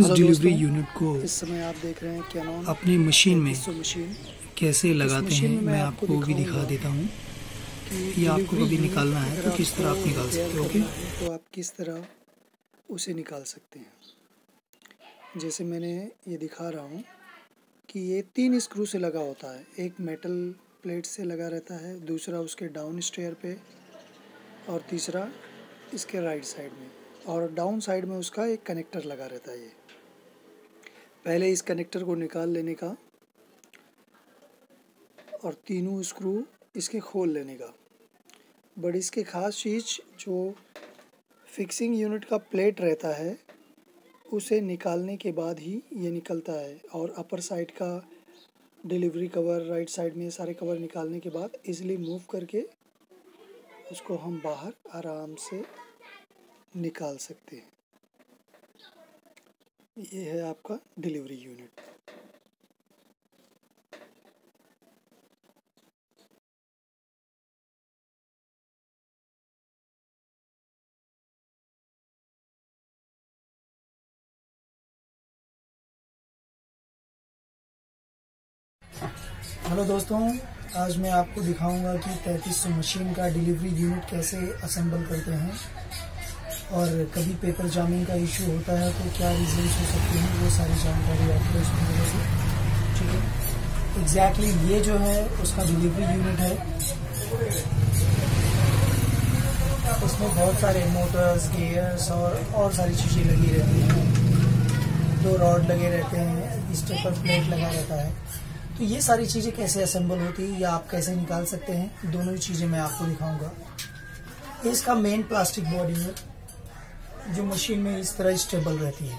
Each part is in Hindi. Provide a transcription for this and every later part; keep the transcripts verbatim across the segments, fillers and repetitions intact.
इस डिलीवरी यूनिट को इस समय आप देख रहे हैं कैनन अपनी मशीन में कैसे लगाते हैं मैं आपको भी दिखा देता हूँ। ये आपको कभी निकालना है तो किस तरह आप निकाल सकते हो। ओके, तो आप किस तरह उसे निकाल सकते हैं। जैसे मैंने ये दिखा रहा हूँ कि ये तीन स्क्रू से लगा होता है, एक मेटल प्लेट से लगा रहता है, दूसरा उसके डाउन स्टेयर पे और तीसरा इसके राइट साइड में, और डाउन साइड में उसका एक कनेक्टर लगा रहता है। ये पहले इस कनेक्टर को निकाल लेने का और तीनों स्क्रू इसके खोल लेने का। बट इसकी ख़ास चीज़ जो फिक्सिंग यूनिट का प्लेट रहता है उसे निकालने के बाद ही ये निकलता है, और अपर साइड का डिलीवरी कवर राइट साइड में सारे कवर निकालने के बाद इजीली मूव करके उसको हम बाहर आराम से निकाल सकते हैं। ये है आपका डिलीवरी यूनिट। हेलो दोस्तों, आज मैं आपको दिखाऊंगा कि तैंतीस सौ मशीन का डिलीवरी यूनिट कैसे असेंबल करते हैं, और कभी पेपर जामिंग का इशू होता है तो क्या रीजन्स हो सकते हैं, वो सारी जानकारी आपको इस वीडियो से। ठीक है, एग्जैक्टली ये जो है उसका डिलीवरी यूनिट है। उसमें बहुत सारे मोटर्स, गियर्स और और सारी चीज़ें लगी रहती हैं, दो रॉड लगे रहते हैं, स्टेपर प्लेट लगा रहता है। तो ये सारी चीज़ें कैसे असेंबल होती है या आप कैसे निकाल सकते हैं, दोनों ही चीज़ें मैं आपको दिखाऊँगा। इसका मेन प्लास्टिक बॉडी है जो मशीन में इस तरह स्टेबल रहती है।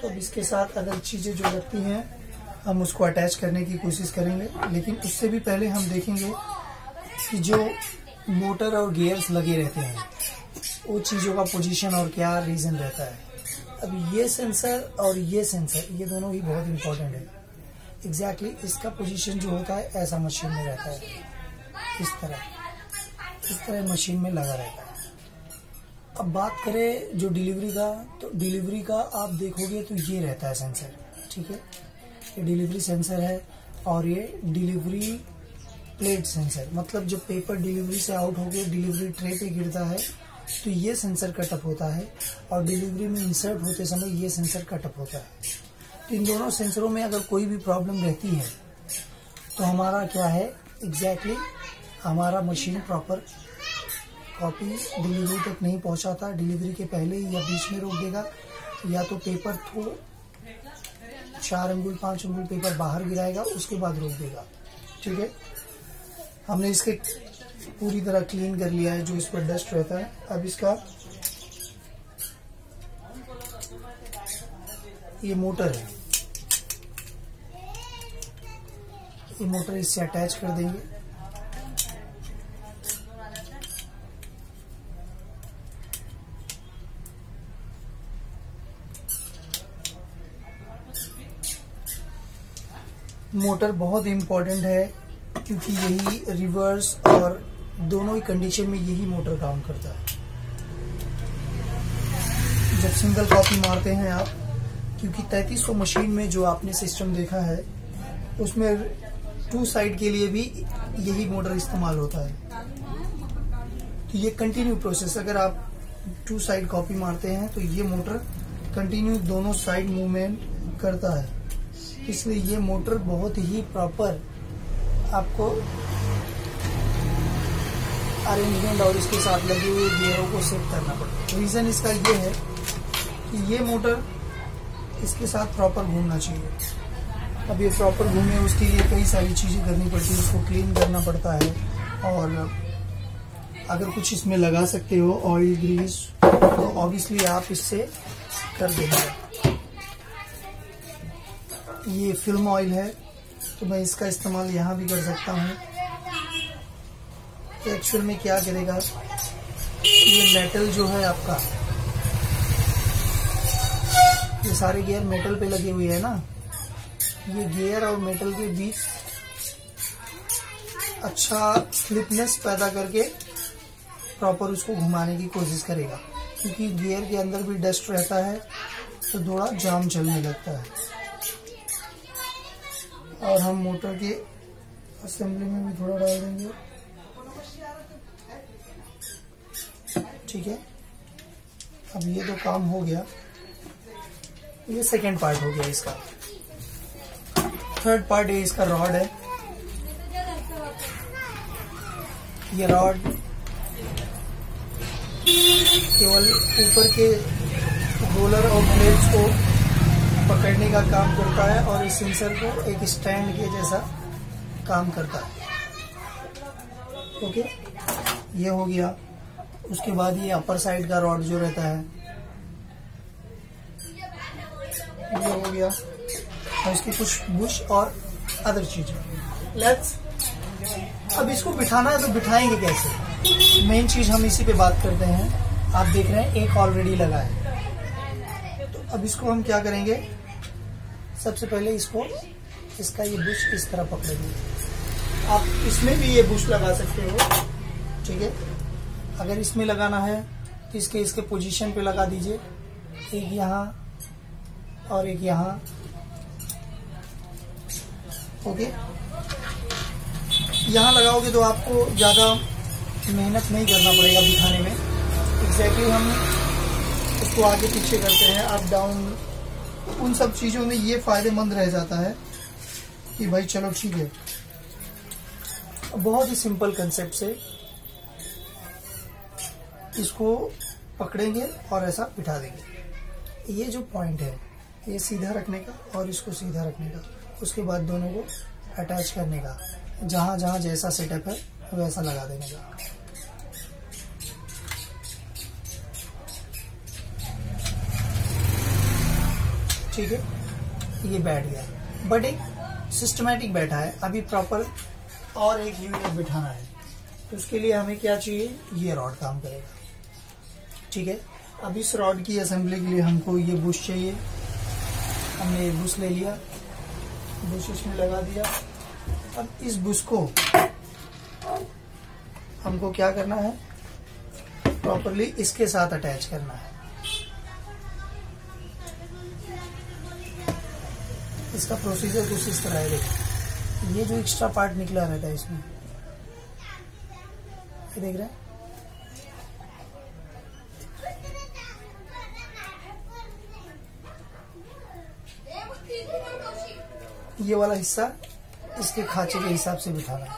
तो अब इसके साथ अदर चीज़ें जो लगती हैं हम उसको अटैच करने की कोशिश करेंगे, लेकिन उससे भी पहले हम देखेंगे कि जो मोटर और गियर्स लगे रहते हैं वो चीज़ों का पोजीशन और क्या रीज़न रहता है। अब ये सेंसर और ये सेंसर, ये दोनों ही बहुत इम्पोर्टेंट है। एग्जैक्टली exactly इसका पोजीशन जो होता है ऐसा मशीन में रहता है, इस तरह इस तरह मशीन में लगा रहता है। अब बात करें जो डिलीवरी का, तो डिलीवरी का आप देखोगे तो ये रहता है सेंसर। ठीक है, ये डिलीवरी सेंसर है और ये डिलीवरी प्लेट सेंसर, मतलब जब पेपर डिलीवरी से आउट होकर डिलीवरी ट्रे पे गिरता है तो ये सेंसर कटअप होता है, और डिलीवरी में इंसर्ट होते समय ये सेंसर कटअप होता है। तो इन दोनों सेंसरों में अगर कोई भी प्रॉब्लम रहती है तो हमारा क्या है, एग्जैक्टली हमारा मशीन प्रॉपर कॉपी डिलीवरी तक नहीं पहुंचाता, डिलीवरी के पहले या बीच में रोक देगा, या तो पेपर थो चार अंगुल पाँच अंगुल पेपर बाहर गिराएगा उसके बाद रोक देगा। ठीक है, हमने इसके पूरी तरह क्लीन कर लिया है जो इस पर डस्ट रहता है। अब इसका ये मोटर है, ये मोटर इससे अटैच कर देंगे। मोटर बहुत इम्पोर्टेंट है क्योंकि यही रिवर्स और दोनों ही कंडीशन में यही मोटर काम करता है। जब सिंगल कॉपी मारते हैं आप, क्योंकि तैंतीस सौ मशीन में जो आपने सिस्टम देखा है उसमें टू साइड के लिए भी यही मोटर इस्तेमाल होता है। तो ये कंटिन्यू प्रोसेस, अगर आप टू साइड कॉपी मारते हैं तो ये मोटर कंटिन्यू दोनों साइड मूवमेंट करता है, इसलिए ये मोटर बहुत ही प्रॉपर आपको अरेंजमेंट और इसके साथ लगे हुए गियरों को सेट करना पड़ता है। रीज़न इसका ये है कि ये मोटर इसके साथ प्रॉपर घूमना चाहिए। अब ये प्रॉपर घूमे उसके लिए कई सारी चीज़ें करनी पड़ती है, उसको क्लीन करना पड़ता है, और अगर कुछ इसमें लगा सकते हो ऑयल ग्रीस तो ऑब्वियसली आप इससे कर देंगे। ये फिल्म ऑयल है तो मैं इसका इस्तेमाल यहाँ भी कर सकता हूँ। एक्चुअल में क्या करेगा, ये मेटल जो है आपका, ये सारे गियर मेटल पे लगे हुए हैं ना, ये गियर और मेटल के बीच अच्छा स्लिपनेस पैदा करके प्रॉपर उसको घुमाने की कोशिश करेगा, क्योंकि गियर के अंदर भी डस्ट रहता है तो थोड़ा जाम चलने लगता है। और हम मोटर के असेंबली में भी थोड़ा डाल देंगे, ठीक है। अब ये तो काम हो गया, ये सेकेंड पार्ट हो गया इसका। थर्ड पार्ट ये इसका रॉड है, ये रॉड केवल ऊपर के रोलर और प्लेट्स को पकड़ने का काम करता है और इस सेंसर को एक स्टैंड के जैसा काम करता है, ओके। ये हो गया। उसके बाद ये अपर साइड का रॉड जो रहता है ये हो गया, और इसकी कुछ बुश और अदर चीजें। लेट्स अब इसको बिठाना है, तो बिठाएंगे कैसे, मेन चीज हम इसी पे बात करते हैं। आप देख रहे हैं एक ऑलरेडी लगा है, तो अब इसको हम क्या करेंगे, सबसे पहले इसको इसका ये बुश इस तरह पकड़ेंगे। आप इसमें भी ये बुश लगा सकते हो, ठीक है। अगर इसमें लगाना है तो इसके इसके पोजीशन पे लगा दीजिए, एक यहाँ और एक यहाँ, ओके। यहाँ लगाओगे तो आपको ज़्यादा मेहनत नहीं करना पड़ेगा बिठाने में। एग्जैक्टली हम इसको आगे पीछे करते हैं, अप डाउन, उन सब चीज़ों में ये फायदेमंद रह जाता है कि भाई चलो ठीक है। बहुत ही सिंपल कंसेप्ट से इसको पकड़ेंगे और ऐसा बिठा देंगे। ये जो पॉइंट है ये सीधा रखने का और इसको सीधा रखने का, उसके बाद दोनों को अटैच करने का, जहां जहां जैसा सेटअप है वैसा लगा देने का। ठीक है, ये बैठ गया, बट एक सिस्टमैटिक बैठा है। अभी प्रॉपर और एक यूनिट बिठाना है, उसके लिए हमें क्या चाहिए, ये रॉड काम करेगा, ठीक है। अब इस रॉड की असेंबली के लिए हमको ये बुश चाहिए, हमने ये बुश ले लिया, बुश इसमें लगा दिया। अब इस बुश को हमको क्या करना है, प्रॉपरली इसके साथ अटैच करना है। इसका प्रोसीजर कुछ इस तरह है, ये जो एक्स्ट्रा पार्ट निकला रहता है इसमें, ये देख रहे हैं, ये वाला हिस्सा इसके खांचे के हिसाब से बिठाना है।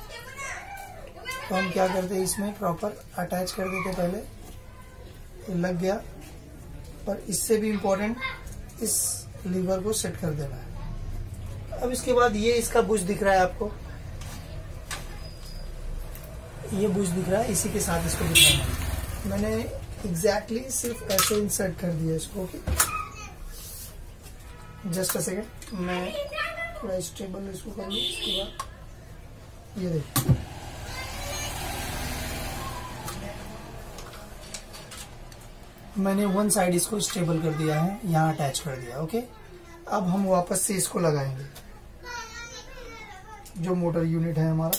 तो हम क्या करते हैं, इसमें प्रॉपर अटैच कर देते पहले, लग गया। पर इससे भी इम्पोर्टेंट इस लीवर को सेट कर देना है। अब इसके बाद ये इसका बुश दिख रहा है आपको, ये बुश दिख रहा है, इसी के साथ इसको बिठाना है। मैंने एग्जैक्टली exactly सिर्फ ऐसे इंसर्ट कर दिया इसको, ओके। जस्ट अ सेकेंड, मैं थोड़ा स्टेबल इसको कर लूँ, उसके बाद ये देखिए। मैंने वन साइड इसको स्टेबल कर दिया है, यहाँ अटैच कर दिया, ओके। अब हम वापस से इसको लगाएंगे, जो मोटर यूनिट है हमारा।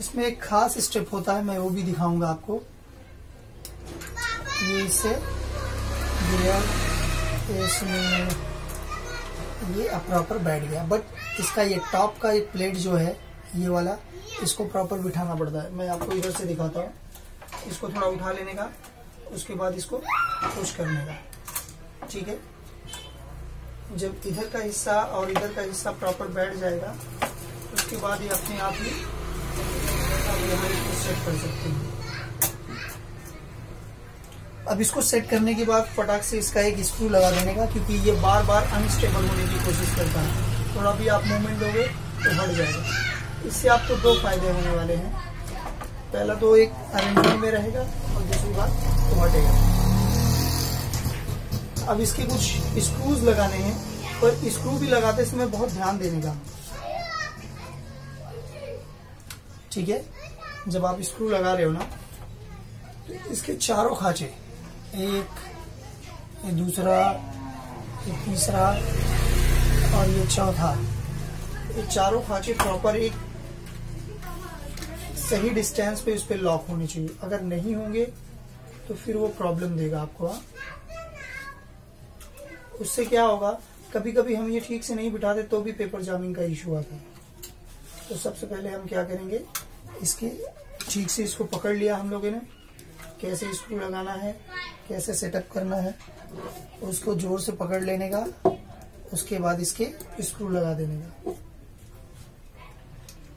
इसमें एक खास स्टेप होता है, मैं वो भी दिखाऊंगा आपको। ये इससे इसमें ये प्रॉपर बैठ गया, बट इसका ये टॉप का ये प्लेट जो है ये वाला, इसको प्रॉपर बिठाना पड़ता है। मैं आपको इधर से दिखाता हूँ, इसको थोड़ा उठा लेने का, उसके बाद इसको पुश करने का, ठीक है। जब इधर का हिस्सा और इधर का हिस्सा प्रॉपर बैठ जाएगा, उसके बाद ये अपने आप ही आप यहाँ इसको सेट कर सकते हैं। अब इसको सेट करने के बाद फटाक से इसका एक स्क्रू लगा देने का, क्योंकि ये बार बार अनस्टेबल होने की कोशिश करता है। थोड़ा भी आप मूवमेंट दोगे तो हट जाएगा। इससे आपको दो फायदे होने वाले हैं, पहला तो एक अरेंजमेंट में रहेगा और दूसरी बात तो हटेगा। अब इसके कुछ स्क्रूज लगाने हैं, पर स्क्रू भी लगाते समय बहुत ध्यान देने का, ठीक है। जब आप स्क्रू लगा रहे हो ना, तो इसके चारों खांचे, एक ये दूसरा, ये तीसरा और ये चौथा, ये चारों खांचे प्रॉपर एक सही डिस्टेंस पे उस पर लॉक होने चाहिए। अगर नहीं होंगे तो फिर वो प्रॉब्लम देगा आपको। उससे क्या होगा, कभी कभी हम ये ठीक से नहीं बिठाते तो भी पेपर जामिंग का इशू आता है। तो सबसे पहले हम क्या करेंगे, इसके ठीक से इसको पकड़ लिया हम लोगों ने, कैसे इसको लगाना है, कैसे सेटअप करना है, उसको जोर से पकड़ लेने का, उसके बाद इसके स्क्रू लगा देने का।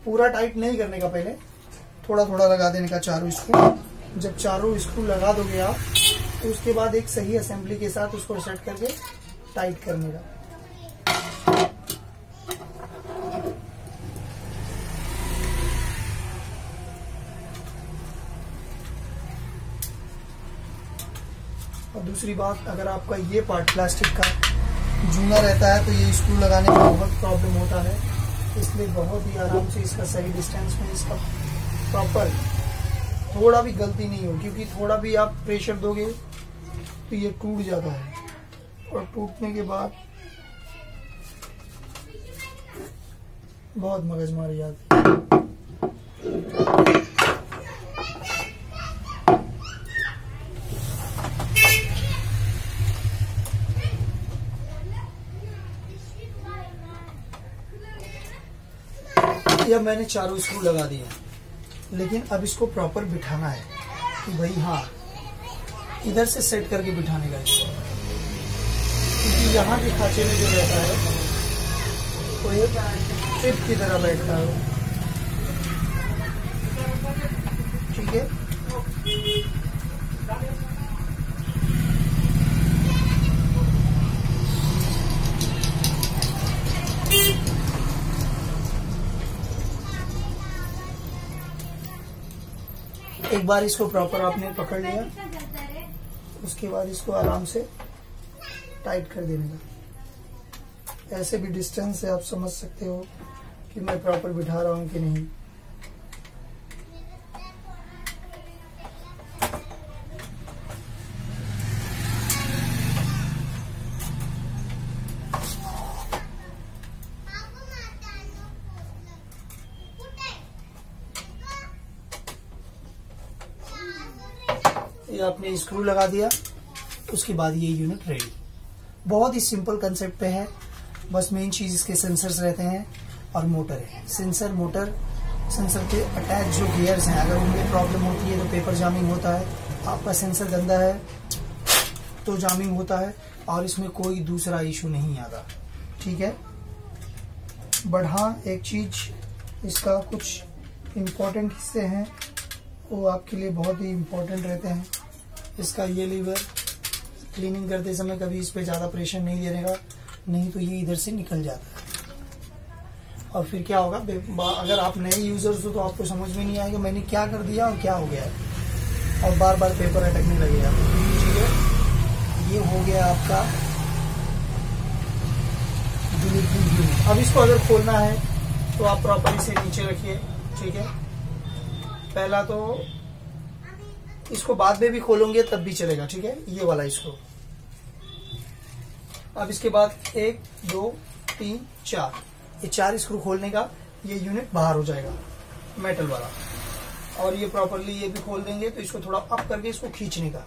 पूरा टाइट नहीं करने का, पहले थोड़ा थोड़ा लगा देने का चारों स्क्रू। जब चारों स्क्रू लगा दोगे आप, तो उसके बाद एक सही असेंबली के साथ उसको सेट करके टाइट करने का। और दूसरी बात, अगर आपका ये पार्ट प्लास्टिक का जूना रहता है तो ये स्क्रू लगाने में बहुत प्रॉब्लम होता है, इसलिए बहुत ही आराम से इसका सही डिस्टेंस में इसका प्रॉपर, थोड़ा भी गलती नहीं हो, क्योंकि थोड़ा भी आप प्रेशर दोगे तो ये टूट जाता है। और टूटने के बाद बहुत मगजमारी आती है। यह मैंने चारों स्क्रू लगा दिए, लेकिन अब इसको प्रॉपर बिठाना है कि भाई हाँ, इधर से सेट करके बिठाने का, क्योंकि यहाँ के खांचे में जो रहता है वो एक टिप की तरह बैठता है। ठीक है, एक बार इसको प्रॉपर आपने पकड़ लिया, उसके बाद इसको आराम से टाइट कर देने का। ऐसे भी डिस्टेंस से आप समझ सकते हो कि मैं प्रॉपर बिठा रहा हूं कि नहीं। ये आपने स्क्रू लगा दिया, उसके बाद ये यूनिट रेडी। बहुत ही सिंपल कंसेप्ट पे है, बस मेन चीज इसके सेंसर्स रहते हैं और मोटर है। सेंसर मोटर सेंसर के अटैच जो गियर्स हैं, अगर उनमें प्रॉब्लम होती है तो पेपर जामिंग होता है। आपका सेंसर गंदा है तो जामिंग होता है, और इसमें कोई दूसरा इशू नहीं आता। ठीक है, बट हाँ, एक चीज, इसका कुछ इम्पोर्टेंट हिस्से हैं वो आपके लिए बहुत ही इम्पोर्टेंट रहते हैं। इसका ये लीवर क्लीनिंग करते समय कभी इस पे ज़्यादा प्रेशर नहीं देने का, नहीं तो ये इधर से निकल जाता है। और फिर क्या होगा, अगर आप नए यूज़र्स हो तो आपको समझ में नहीं आएगा मैंने क्या कर दिया और क्या हो गया, और बार बार पेपर अटकने लगेगा। ठीक है, ये हो गया आपका डिलीवरी यूनिट। अब इसको अगर खोलना है तो आप प्रॉपर इसे नीचे रखिए। ठीक है, पहला तो इसको बाद में भी खोलोगे तब भी चलेगा। ठीक है, ये वाला इसको। अब इसके बाद एक दो तीन चार, ये चार स्क्रू खोलने का, ये यूनिट बाहर हो जाएगा मेटल वाला। और ये प्रॉपरली ये भी खोल देंगे, तो इसको थोड़ा अप करके इसको खींचने का।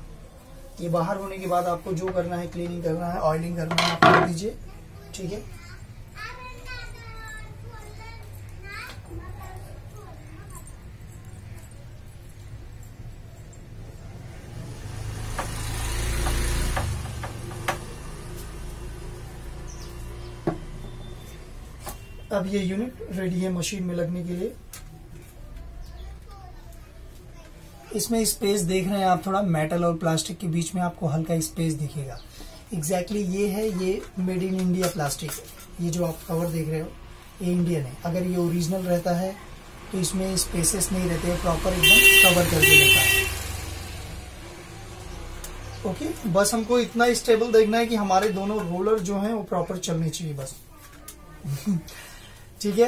ये बाहर होने के बाद आपको जो करना है, क्लीनिंग करना है, ऑयलिंग करना है, आप कर दीजिए। ठीक है, अब ये यूनिट रेडी है मशीन में लगने के लिए। इसमें स्पेस देख रहे हैं आप, थोड़ा मेटल और प्लास्टिक के बीच में आपको हल्का स्पेस दिखेगा। एग्जैक्टली exactly ये है, ये मेड इन इंडिया प्लास्टिक है। ये जो आप कवर देख रहे हो ये इंडियन है। अगर ये ओरिजिनल रहता है तो इसमें स्पेसेस नहीं रहते, प्रॉपर एकदम कवर करके रहता है। Okay okay? बस हमको इतना स्टेबल देखना है कि हमारे दोनों रोलर जो हैं वो प्रॉपर चलने चाहिए बस। ठीक है,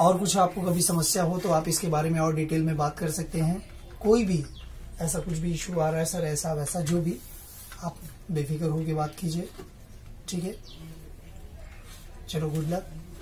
और कुछ आपको कभी समस्या हो तो आप इसके बारे में और डिटेल में बात कर सकते हैं। कोई भी ऐसा कुछ भी इशू आ रहा है सर, ऐसा वैसा जो भी, आप बेफिक्र होकर बात कीजिए। ठीक है, चलो, गुड लक।